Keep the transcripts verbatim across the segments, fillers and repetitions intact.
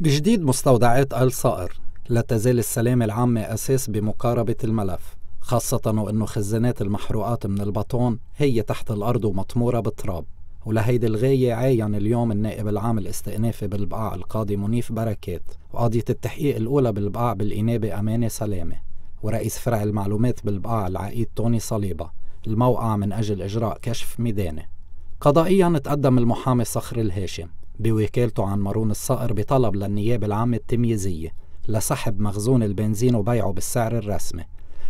بجديد مستودعات الصقر، لا تزال السلامة العامة أساس بمقاربة الملف، خاصة وأنه خزانات المحروقات من البطون هي تحت الأرض ومطمورة بالتراب. ولهيدي الغاية عاين اليوم النائب العام الاستئنافي بالبقاع القاضي منيف بركات، وقاضية التحقيق الأولى بالبقاع بالإنابة أمانة سلامة، ورئيس فرع المعلومات بالبقاع العقيد توني صليبا الموقع من أجل إجراء كشف ميداني. قضائيا تقدم المحامي صخر الهاشم بوكالته عن مارون الصقر بطلب للنيابة العامة التمييزية لسحب مخزون البنزين وبيعه بالسعر الرسمي،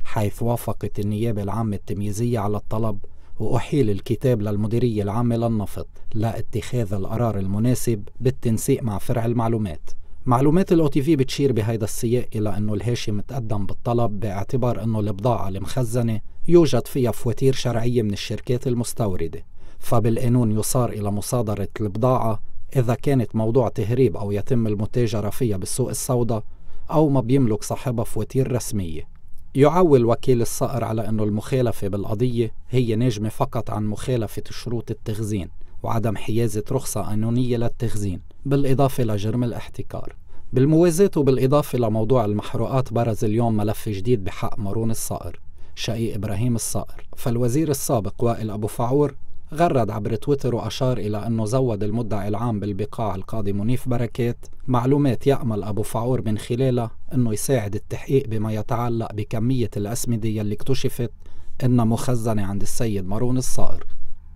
حيث وافقت النيابة العامة التمييزية على الطلب، وأحيل الكتاب للمديرية العامة للنفط لاتخاذ القرار المناسب بالتنسيق مع فرع المعلومات. معلومات ال أو تي في بتشير بهيدا السياق إلى أنه الهاشم تقدم بالطلب باعتبار أنه البضاعة المخزنة يوجد فيها فواتير شرعية من الشركات المستوردة، فبالقانون يصار إلى مصادرة البضاعة إذا كانت موضوع تهريب أو يتم المتاجرة فيها بالسوق السوداء أو ما بيملك صاحبها فواتير رسمية. يعول وكيل الصقر على أنه المخالفة بالقضية هي ناجمة فقط عن مخالفة شروط التخزين وعدم حيازة رخصة قانونية للتخزين، بالإضافة لجرم الاحتكار. بالموازاة وبالإضافة لموضوع المحروقات، برز اليوم ملف جديد بحق مارون الصقر شقيق إبراهيم الصقر، فالوزير السابق وائل أبو فاعور غرد عبر تويتر وأشار إلى أنه زود المدعي العام بالبقاع القاضي منيف بركات معلومات يأمل أبو فاعور من خلالها أنه يساعد التحقيق بما يتعلق بكمية الأسمدة يلي اكتشفت أنها مخزنة عند السيد مارون الصقر.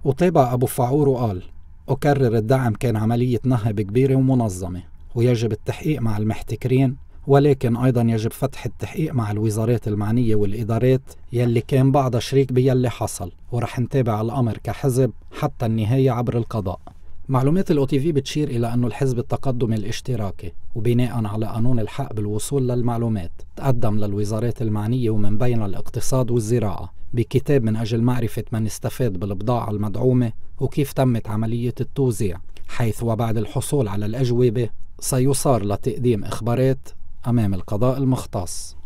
وطابع أبو فاعور وقال: أكرر، الدعم كان عملية نهب كبيرة ومنظمة، ويجب التحقيق مع المحتكرين، ولكن أيضا يجب فتح التحقيق مع الوزارات المعنية والإدارات يلي كان بعضها شريك بيلي حصل، ورح نتابع الأمر كحزب حتى النهاية عبر القضاء. معلومات ال أو تي في بتشير إلى أنه الحزب التقدم الاشتراكي وبناء على قانون الحق بالوصول للمعلومات تقدم للوزارات المعنية ومن بين الاقتصاد والزراعة بكتاب من أجل معرفة من استفاد بالبضاعة المدعومة وكيف تمت عملية التوزيع، حيث وبعد الحصول على الأجوبة سيصار لتقديم إخبارات أمام القضاء المختص.